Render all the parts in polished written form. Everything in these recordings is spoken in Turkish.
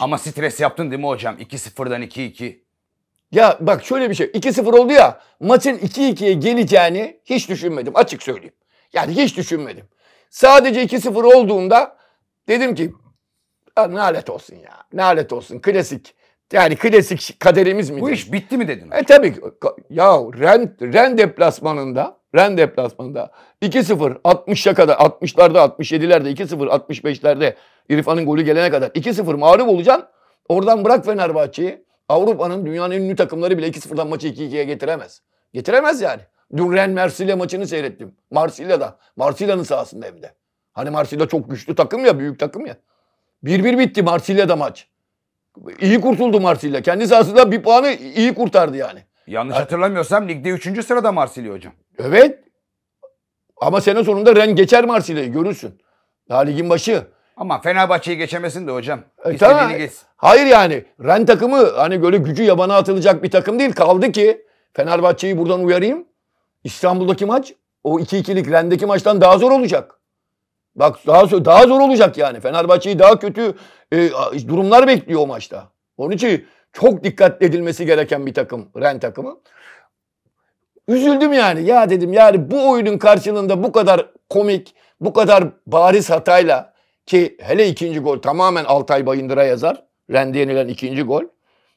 Ama stres yaptın değil mi hocam? 2-0'dan 2-2. Ya bak şöyle bir şey. 2-0 oldu ya. Maçın 2-2'ye geleceğini hiç düşünmedim. Açık söyleyeyim. Yani hiç düşünmedim. Sadece 2-0 olduğunda dedim ki nalet olsun ya. Nalet olsun. Klasik. Yani klasik kaderimiz mi? Bu iş bitti mi dedin? Tabii ki. Ya Rennes deplasmanında 2-0 60'a kadar 60'larda 67'lerde 2-0 65'lerde İrfan'ın golü gelene kadar 2-0 mağlup olacaksın. Oradan bırak Fenerbahçe'yi. Avrupa'nın dünyanın en ünlü takımları bile 2-0'dan maçı 2-2'ye getiremez. Getiremez yani. Dün Rennes Marsilya maçını seyrettim. Marsilya'da. Marsilya'nın sahasında hem de. Hani Marsilya çok güçlü takım ya, büyük takım ya. 1-1 bitti Marsilya'da maç. İyi kurtuldu Marsilya. Kendi sahasında bir puanı iyi kurtardı yani. Yanlış hatırlamıyorsam ligde 3. sırada Marsilya hocam. Evet. Ama sene sonunda Rennes geçer Marsilya'yı, görürsün. Daha ligin başı. Ama Fenerbahçe'yi geçemesin de hocam. İstediğini geç. Hayır yani. Rennes takımı hani böyle gücü yabana atılacak bir takım değil. Kaldı ki Fenerbahçe'yi buradan uyarayım. İstanbul'daki maç o 2-2'lik Rennes'deki maçtan daha zor olacak. Bak daha zor olacak yani. Fenerbahçe'yi daha kötü durumlar bekliyor o maçta. Onun için çok dikkatli edilmesi gereken bir takım Rennes takımı. Üzüldüm yani. Ya dedim yani bu oyunun karşılığında bu kadar komik, bu kadar bariz hatayla ki hele ikinci gol tamamen Altay Bayındır'a yazar. Rennes'e yenilen ikinci gol.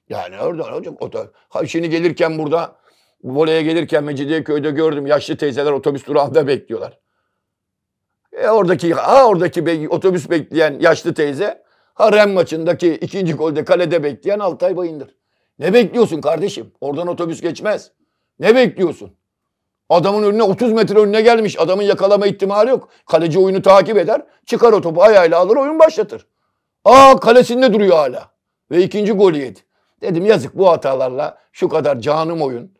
Yani oradan hocam o da şimdi gelirken burada voleye gelirken Mecidiyeköy'de gördüm yaşlı teyzeler otobüs durağında bekliyorlar. Oradaki otobüs bekleyen yaşlı teyze Rennes maçındaki ikinci golde kalede bekleyen Altay Bayındır. Ne bekliyorsun kardeşim? Oradan otobüs geçmez. Ne bekliyorsun? Adamın önüne 30 metre önüne gelmiş. Adamın yakalama ihtimali yok. Kaleci oyunu takip eder. Çıkar o topu ayağıyla alır oyun başlatır. Kalesinde duruyor hala. Ve ikinci golü yedi. Dedim yazık bu hatalarla şu kadar canım oyun.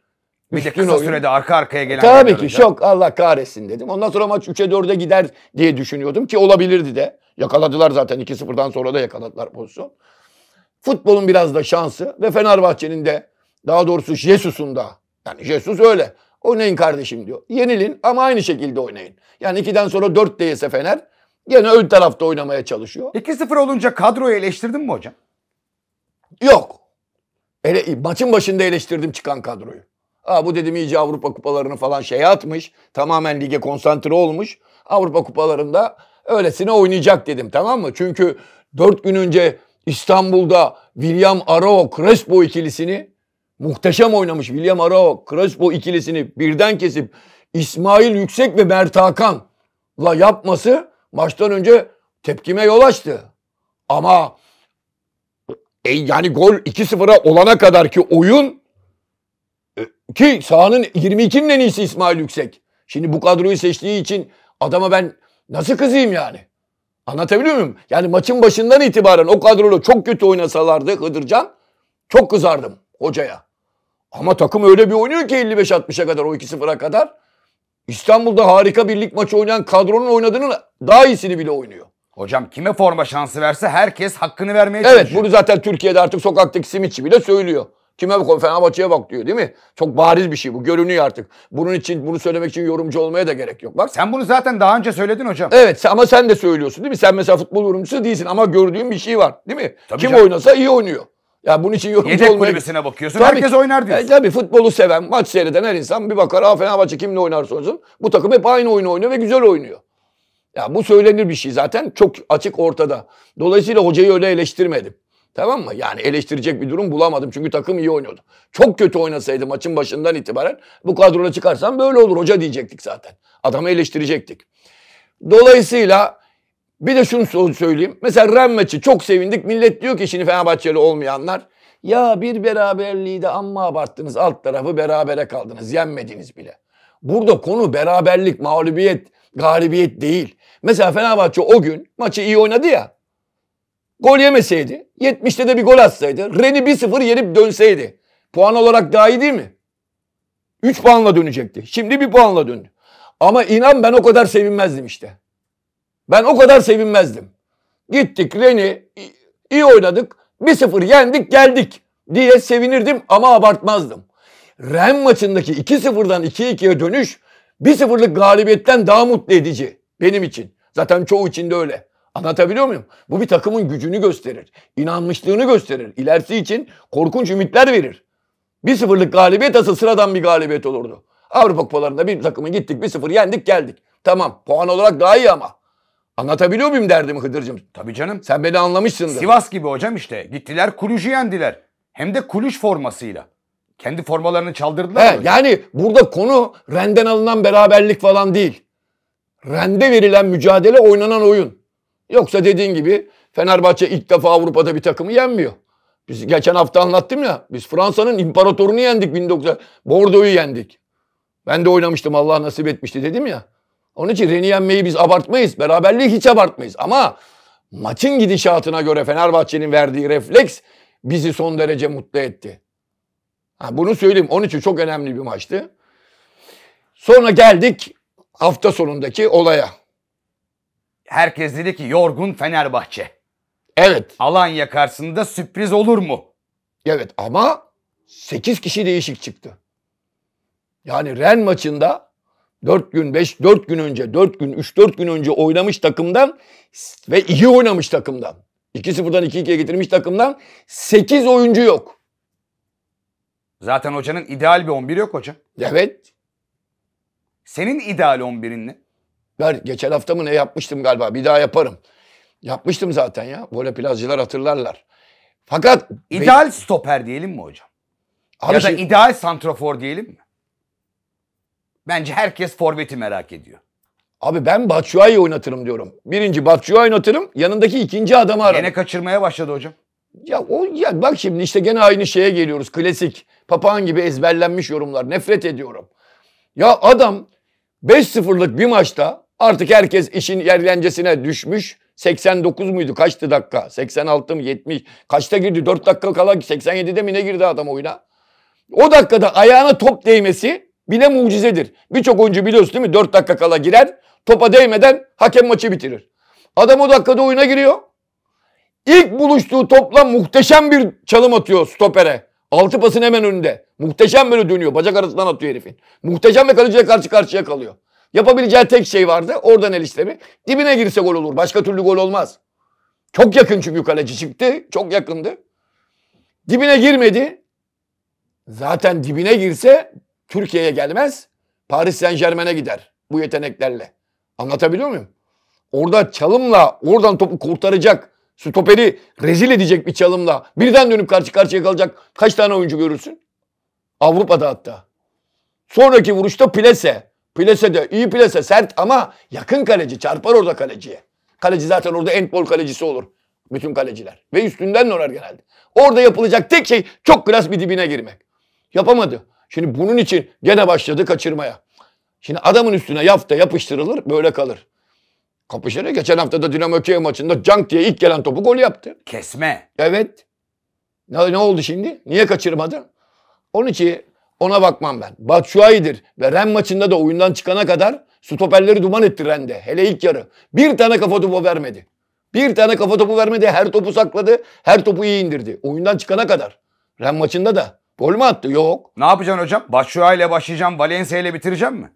Bir de kısa sürede arka arkaya gelen. Tabii ki şok Allah kahretsin dedim. Ondan sonra maç 3'e 4'e gider diye düşünüyordum ki olabilirdi de. Yakaladılar zaten 2-0'dan sonra da yakaladılar pozisyon. Futbolun biraz da şansı ve Fenerbahçe'nin de daha doğrusu Jesus'un da. Yani Jesus öyle. Oynayın kardeşim diyor. Yenilin ama aynı şekilde oynayın. Yani 2'den sonra 4 değilse Fener yine ön tarafta oynamaya çalışıyor. 2-0 olunca kadroyu eleştirdin mi hocam? Yok. Maçın başında eleştirdim çıkan kadroyu. Bu dedim iyice Avrupa kupalarını falan atmış. Tamamen lige konsantre olmuş. Avrupa kupalarında öylesine oynayacak dedim, tamam mı? Çünkü 4 gün önce İstanbul'da William Arão Crespo ikilisini muhteşem oynamış. William Arão Crespo ikilisini birden kesip İsmail Yüksek ve Mert Hakan'la yapması maçtan önce tepkime yol açtı. Ama yani gol 2-0'a olana kadar ki oyun ki sahanın 22'nin en iyisi İsmail Yüksek. Şimdi bu kadroyu seçtiği için adama ben nasıl kızayım yani? Anlatabiliyor muyum? Yani maçın başından itibaren o kadroyla çok kötü oynasalardı Hıdırcan çok kızardım hocaya. Ama takım öyle bir oynuyor ki 55-60'a kadar o 2-0'a kadar. İstanbul'da harika bir lig maçı oynayan kadronun oynadığının daha iyisini bile oynuyor. Hocam kime forma şansı verse herkes hakkını vermeye çalışıyor. Evet bunu zaten Türkiye'de artık sokaktaki simitçi bile söylüyor. Kime bak, Fenerbahçe'ye bak diyor değil mi? Çok bariz bir şey bu. Görünüyor artık. Bunun için, bunu söylemek için yorumcu olmaya da gerek yok. Bak. Sen bunu zaten daha önce söyledin hocam. Evet ama sen de söylüyorsun değil mi? Sen mesela futbol yorumcusu değilsin ama gördüğün bir şey var değil mi? Tabii kim canım. Oynasa iyi oynuyor. Yani bunun için yorumcu yedek olmaya... kulübesine bakıyorsun. Tabii herkes ki, oynar diyorsun. Tabii futbolu seven, maç seyreden her insan bir bakar. Fenerbahçe kimle oynarsa olsun. Bu takım hep aynı oyunu oynuyor ve güzel oynuyor. Ya bu söylenir bir şey zaten. Çok açık ortada. Dolayısıyla hocayı öyle eleştirmedim. Tamam mı? Yani eleştirecek bir durum bulamadım. Çünkü takım iyi oynuyordu. Çok kötü oynasaydı maçın başından itibaren bu kadroya çıkarsam böyle olur hoca diyecektik zaten. Adamı eleştirecektik. Dolayısıyla bir de şunu söyleyeyim. Mesela Rennes maçı çok sevindik. Millet diyor ki şimdi Fenerbahçeli olmayanlar ya bir beraberliği de amma abarttınız. Alt tarafı berabere kaldınız. Yenmediniz bile. Burada konu beraberlik, mağlubiyet, galibiyet değil. Mesela Fenerbahçe o gün maçı iyi oynadı ya. Gol yemeseydi, 70'te de bir gol atsaydı, Rennes'i 1-0 yenip dönseydi. Puan olarak daha iyi değil mi? 3 puanla dönecekti. Şimdi 1 puanla döndü. Ama inan ben o kadar sevinmezdim işte. Ben o kadar sevinmezdim. Gittik Rennes, iyi oynadık, 1-0 yendik geldik diye sevinirdim ama abartmazdım. Rennes maçındaki 2-0'dan 2-2'ye dönüş 1-0'lık galibiyetten daha mutlu edici benim için. Zaten çoğu için de öyle. Anlatabiliyor muyum? Bu bir takımın gücünü gösterir. İnanmışlığını gösterir. İlerisi için korkunç ümitler verir. 1-0'lık galibiyet asıl sıradan bir galibiyet olurdu. Avrupa Kupalarında bir takımı gittik 1-0 yendik geldik. Tamam, puan olarak daha iyi ama. Anlatabiliyor muyum derdimi Hıdırcığım? Tabii canım. Sen beni anlamışsındır. Sivas gibi hocam işte. Gittiler Kulüş'ü yendiler. Hem de Kuluş formasıyla. Kendi formalarını çaldırdılar. He, yani burada konu Rennes'den alınan beraberlik falan değil. Rennes'de verilen mücadele, oynanan oyun. Yoksa dediğin gibi Fenerbahçe ilk defa Avrupa'da bir takımı yenmiyor. Biz geçen hafta anlattım ya. Biz Fransa'nın imparatorunu yendik. 1900 Bordeaux'u yendik. Ben de oynamıştım, Allah nasip etmişti dedim ya. Onun için Rennes'i yenmeyi biz abartmayız. Beraberliği hiç abartmayız. Ama maçın gidişatına göre Fenerbahçe'nin verdiği refleks bizi son derece mutlu etti. Ha, bunu söyleyeyim. Onun için çok önemli bir maçtı. Sonra geldik hafta sonundaki olaya. Herkes dedi ki yorgun Fenerbahçe. Evet. Alanya karşısında sürpriz olur mu? Evet ama 8 kişi değişik çıktı. Yani Rennes maçında 3-4 gün önce oynamış takımdan ve iyi oynamış takımdan. 2-0'dan 2-2'ye getirmiş takımdan 8 oyuncu yok. Zaten hocanın ideal bir 11'i yok hocam. Evet. Senin ideal 11'in ne? Ben geçen hafta mı ne yapmıştım galiba. Bir daha yaparım. Yapmıştım zaten ya. Böyle plazcılar hatırlarlar. Fakat... ideal stoper diyelim mi hocam? Abi ya da ideal santrafor diyelim mi? Bence herkes forveti merak ediyor. Abi ben Batshuayi oynatırım diyorum. Birinci Batshuayi oynatırım. Yanındaki ikinci adamı ararım. Gene kaçırmaya başladı hocam. Ya, ya bak şimdi işte gene aynı şeye geliyoruz. Klasik. Papağan gibi ezberlenmiş yorumlar. Nefret ediyorum. Ya adam 5-0'lık bir maçta artık herkes işin yerlencesine düşmüş. 89 muydu? Kaçtı dakika? 86 mı? 70? Kaçta girdi? 4 dakika kala 87'de mi ne girdi adam oyuna? O dakikada ayağına top değmesi bile mucizedir. Birçok oyuncu biliyorsun değil mi? 4 dakika kala girer. Topa değmeden hakem maçı bitirir. Adam o dakikada oyuna giriyor. İlk buluştuğu topla muhteşem bir çalım atıyor stopere. 6 pasın hemen önünde. Muhteşem böyle dönüyor. Bacak arasından atıyor herifin. Muhteşem ve kaleciyle karşı karşıya kalıyor. Yapabileceği tek şey vardı. Oradan el işlemi. Dibine girse gol olur. Başka türlü gol olmaz. Çok yakın çünkü kaleci çıktı. Çok yakındı. Dibine girmedi. Zaten dibine girse Türkiye'ye gelmez. Paris Saint Germain'e gider. Bu yeteneklerle. Anlatabiliyor muyum? Orada çalımla oradan topu kurtaracak, stoperi rezil edecek bir çalımla birden dönüp karşı karşıya kalacak kaç tane oyuncu görürsün? Avrupa'da hatta. Sonraki vuruşta plase. Plase de iyi plase, sert ama yakın kaleci. Çarpar orada kaleciye. Kaleci zaten orada handball kalecisi olur. Bütün kaleciler. Ve üstünden döner genelde. Orada yapılacak tek şey çok klas bir dibine girmek. Yapamadı. Şimdi bunun için gene başladı kaçırmaya. Şimdi adamın üstüne yafta yapıştırılır böyle kalır. Kapışırı geçen hafta da Dinamo Kiev maçında Cank diye ilk gelen topu gol yaptı. Kesme. Evet. Ne oldu şimdi? Niye kaçırmadı? Onun için ona bakmam ben. Batshuayi'dir ve Rennes maçında da oyundan çıkana kadar stoperleri duman etti Rennes'de. Hele ilk yarı. Bir tane kafa topu vermedi. Bir tane kafa topu vermedi. Her topu sakladı. Her topu iyi indirdi. Oyundan çıkana kadar. Rennes maçında da. Gol mü attı? Yok. Ne yapacaksın hocam? Batshuayi ile başlayacağım. Valencia ile bitireceğim mi?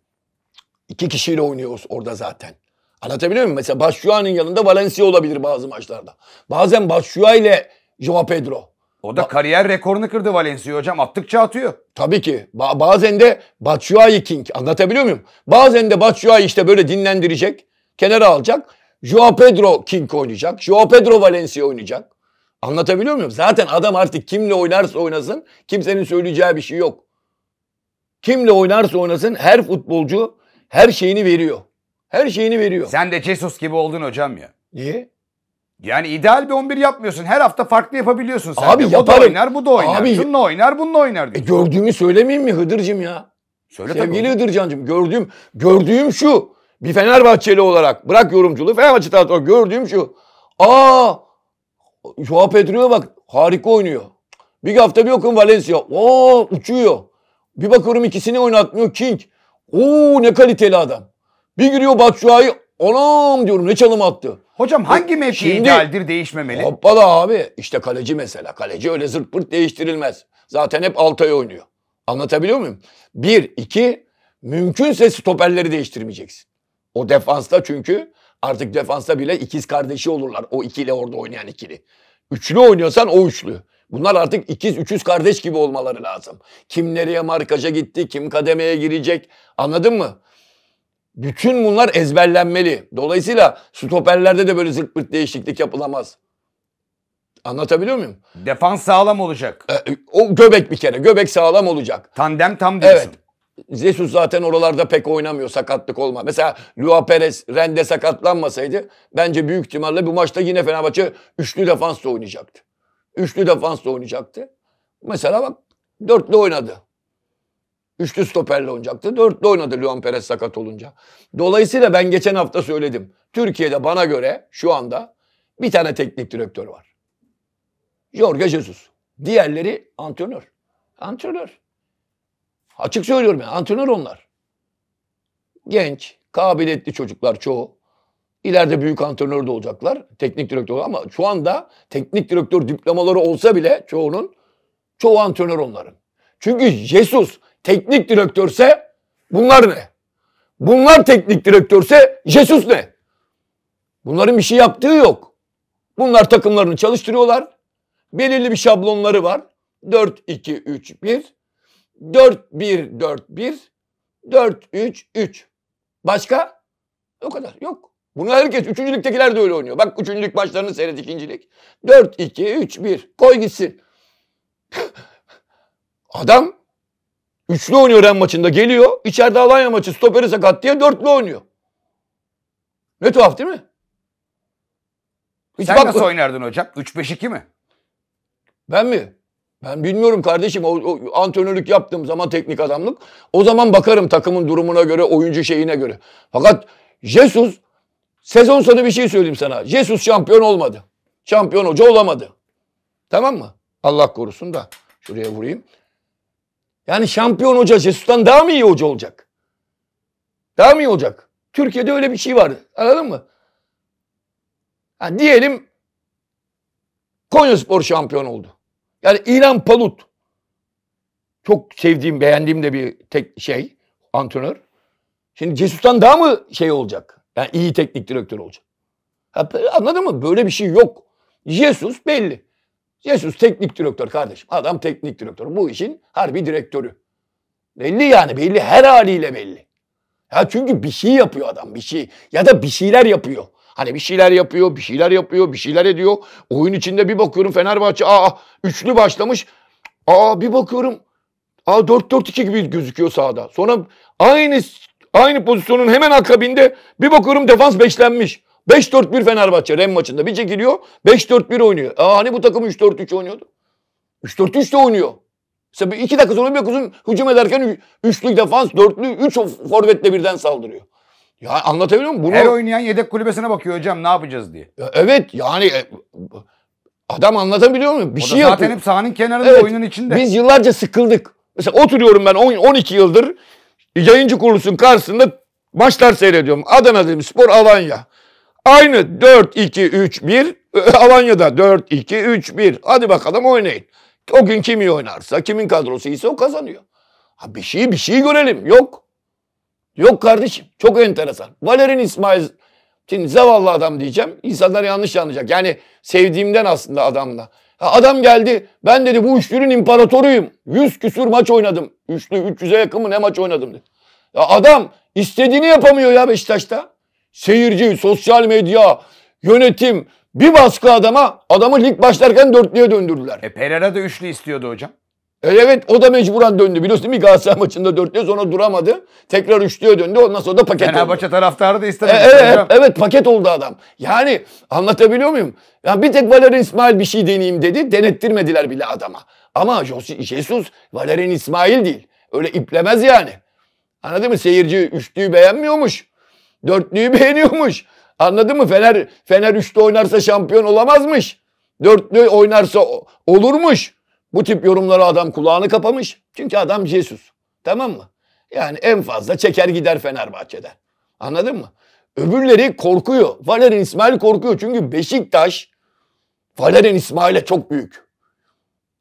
2 kişiyle oynuyoruz orada zaten. Anlatabiliyor muyum? Mesela Batshuayi'nin yanında Valencia olabilir bazı maçlarda. Bazen Batshuayi ile Joao Pedro. O da kariyer rekorunu kırdı Valencia hocam. Attıkça atıyor. Tabii ki. Bazen de Batshuayi King. Anlatabiliyor muyum? Bazen de Batshuayi işte böyle dinlendirecek. Kenara alacak. Joao Pedro King oynayacak. Joao Pedro Valencia oynayacak. Anlatabiliyor muyum? Zaten adam artık kimle oynarsa oynasın kimsenin söyleyeceği bir şey yok. Kimle oynarsa oynasın her futbolcu her şeyini veriyor. Her şeyini veriyor. Sen de Jesus gibi oldun hocam ya. Niye? Yani ideal bir 11 yapmıyorsun. Her hafta farklı yapabiliyorsun sen. Abi yaparım. O da oynar, bu da oynar. Abi, şununla oynar, bununla oynar diyorsun. Gördüğümü söylemeyeyim mi Hıdırcığım ya? Söyle tabii. Sevgili Hıdırcancığım, gördüğüm şu. Bir Fenerbahçeli olarak, bırak yorumculuğu, Fenerbahçe taraftarı gördüğüm şu. Aa! Joao Pedro'ya bak, harika oynuyor. Bir hafta bir bakıyorum Valencia. Oo, uçuyor. Bir bakıyorum ikisini oynatmıyor King. Oo, ne kaliteli adam. Bir giriyor Batshuayi, anam diyorum ne çalım attı. Hocam hangi mevki idealdir değişmemeli? Hoppala abi işte kaleci mesela. Kaleci öyle zırt pırt değiştirilmez. Zaten hep Altay oynuyor. Anlatabiliyor muyum? 1-2 mümkünse stoperleri değiştirmeyeceksin. O defansta çünkü Artık defansa bile ikiz kardeşi olurlar. O ikili orada oynayan ikili. Üçlü oynuyorsan o üçlü. Bunlar artık ikiz, üçüz kardeş gibi olmaları lazım. Kim nereye markaja gitti, kim kademeye girecek, anladın mı? Bütün bunlar ezberlenmeli. Dolayısıyla stoperlerde de böyle zırt pırt değişiklik yapılamaz. Anlatabiliyor muyum? Defans sağlam olacak. O göbek bir kere. Göbek sağlam olacak. Tandem tam diyorsun. Evet. Jesus zaten oralarda pek oynamıyor, sakatlık olma. Mesela Luan Perez Rennes'de sakatlanmasaydı bence büyük ihtimalle bu maçta yine Fenerbahçe üçlü defansla oynayacaktı. Üçlü defansla oynayacaktı. Mesela bak dörtlü oynadı. Üçlü stoperle oynayacaktı. Dörtlü oynadı Luan Perez sakat olunca. Dolayısıyla ben geçen hafta söyledim. Türkiye'de bana göre şu anda bir tane teknik direktör var. Jorge Jesus. Diğerleri antrenör. Antrenör. Açık söylüyorum ya, yani antrenör onlar. Genç, kabiliyetli çocuklar çoğu. İleride büyük antrenör de olacaklar. Teknik direktör ama şu anda teknik direktör diplomaları olsa bile çoğu antrenör onların. Çünkü Jesus teknik direktörse bunlar ne? Bunlar teknik direktörse Jesus ne? Bunların bir şey yaptığı yok. Bunlar takımlarını çalıştırıyorlar. Belirli bir şablonları var. 4-2-3-1 4-1-4-1 4-3-3. Başka? O kadar. Yok. Bunu herkes. Üçüncülüktekiler de öyle oynuyor. Bak üçüncülük maçlarını seyret, ikincilik. 4-2-3-1. Koy gitsin. Adam üçlü oynuyor Rennes maçında. Geliyor. İçeride Alanya maçı stoperi sakat diye dörtlü oynuyor. Ne tuhaf değil mi? Hiç sen bak, nasıl oynardın hocam? 3-5-2 mi? Ben mi? Ben bilmiyorum kardeşim. O antrenörlük yaptığım zaman, teknik adamlık. O zaman bakarım takımın durumuna göre, oyuncu şeyine göre. Fakat Jesus, sezon sonu bir şey söyleyeyim sana. Jesus şampiyon olmadı. Şampiyon hoca olamadı. Tamam mı? Allah korusun da şuraya vurayım. Yani şampiyon hoca Jesus'tan daha mı iyi hoca olacak? Daha mı iyi olacak? Türkiye'de öyle bir şey var. Anladın mı? Yani diyelim Konyaspor şampiyon oldu. Yani İlhan Palut, çok sevdiğim, beğendiğim de bir antrenör. Şimdi Jesus'tan daha mı şey olacak? Yani iyi teknik direktör olacak. Anladın mı? Böyle bir şey yok. Jesus belli. Jesus teknik direktör kardeşim. Adam teknik direktör. Bu işin harbi direktörü. Belli yani, belli. Her haliyle belli. Ya çünkü bir şey yapıyor adam, bir şey. Ya da bir şeyler yapıyor. Hani bir şeyler yapıyor, bir şeyler yapıyor, bir şeyler ediyor. Oyun içinde bir bakıyorum Fenerbahçe üçlü başlamış. Bir bakıyorum 4-4-2 gibi gözüküyor sahada. Sonra aynı pozisyonun hemen akabinde bir bakıyorum defans beşlenmiş. 5-4-1 Fenerbahçe Rennes maçında bir çekiliyor. 5-4-1 oynuyor. Hani bu takım 3-4-3 oynuyordu. 3-4-3 de oynuyor. Mesela 2 dakika sonra bir kuzun hücum ederken üçlü defans, dörtlü, 3 forvetle birden saldırıyor. Ya anlatabiliyor muyum? Bunu... Her oynayan yedek kulübesine bakıyor hocam, ne yapacağız diye. Evet yani adam anlatabiliyor muyum? Bir o şey zaten yapıyor. Hep sahanın kenarında, evet, oyunun içinde. Biz yıllarca sıkıldık. Mesela oturuyorum ben 12 yıldır yayıncı kurulusunun karşısında maçlar seyrediyorum. Adana Demirspor Alanya. Aynı 4-2-3-1 Alanya'da 4-2-3-1. Hadi bakalım oynayın. O gün kim iyi oynarsa, kimin kadrosu iyiyse o kazanıyor. Ha, bir şey görelim. Yok. Yok kardeşim. Çok enteresan. Valérien İsmaël, şimdi zavallı adam diyeceğim. İnsanlar yanlış anlayacak. Yani sevdiğimden aslında adamla. Adam geldi. Ben dedi bu üçlünün imparatoruyum. 100 küsür maç oynadım. 300'e yakın mı ne maç oynadım dedi. Ya adam istediğini yapamıyor ya Beşiktaş'ta. Seyirci, sosyal medya, yönetim, bir baskı adama. Adamı lig başlarken dörtlüye döndürdüler. Perera da üçlü istiyordu hocam. Evet, o da mecburen döndü. Biliyorsun değil mi? Galatasaray maçında dörtlüye, sonra duramadı. Tekrar üçlüye döndü. Ondan sonra da paket oldu. Fenerbahçe taraftarı da istemedi. Evet, paket oldu adam. Yani anlatabiliyor muyum? Yani bir tek Valérien İsmaël bir şey deneyeyim dedi. Denettirmediler bile adama. Ama Jesus Valérien İsmaël değil. Öyle iplemez yani. Anladın mı? Seyirci üçlüyü beğenmiyormuş. Dörtlüyü beğeniyormuş. Anladın mı? Fener üçlü oynarsa şampiyon olamazmış. Dörtlü oynarsa olurmuş. Bu tip yorumlara adam kulağını kapamış. Çünkü adam Jesus. Tamam mı? Yani en fazla çeker gider Fenerbahçe'den. Anladın mı? Öbürleri korkuyor. Valérien İsmaël korkuyor. Çünkü Beşiktaş Valérien İsmail'e çok büyük.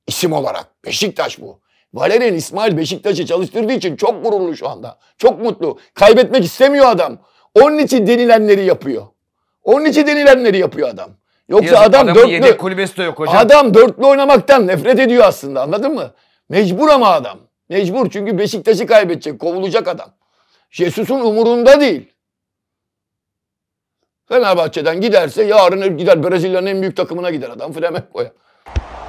İsim olarak. Beşiktaş bu. Valérien İsmaël Beşiktaş'ı çalıştırdığı için çok gururlu şu anda. Çok mutlu. Kaybetmek istemiyor adam. Onun için denilenleri yapıyor. Onun için denilenleri yapıyor adam. Yoksa yazık, adam dörtlü. Yedek kulübesi de yok hocam. Adam dörtlü oynamaktan nefret ediyor aslında, anladın mı? Mecbur ama adam. Mecbur, çünkü Beşiktaş'ı kaybedecek, kovulacak adam. Jesus'un umurunda değil. Fenerbahçe'den giderse yarın gider Brezilya'nın en büyük takımına gider adam, Flamengo'ya.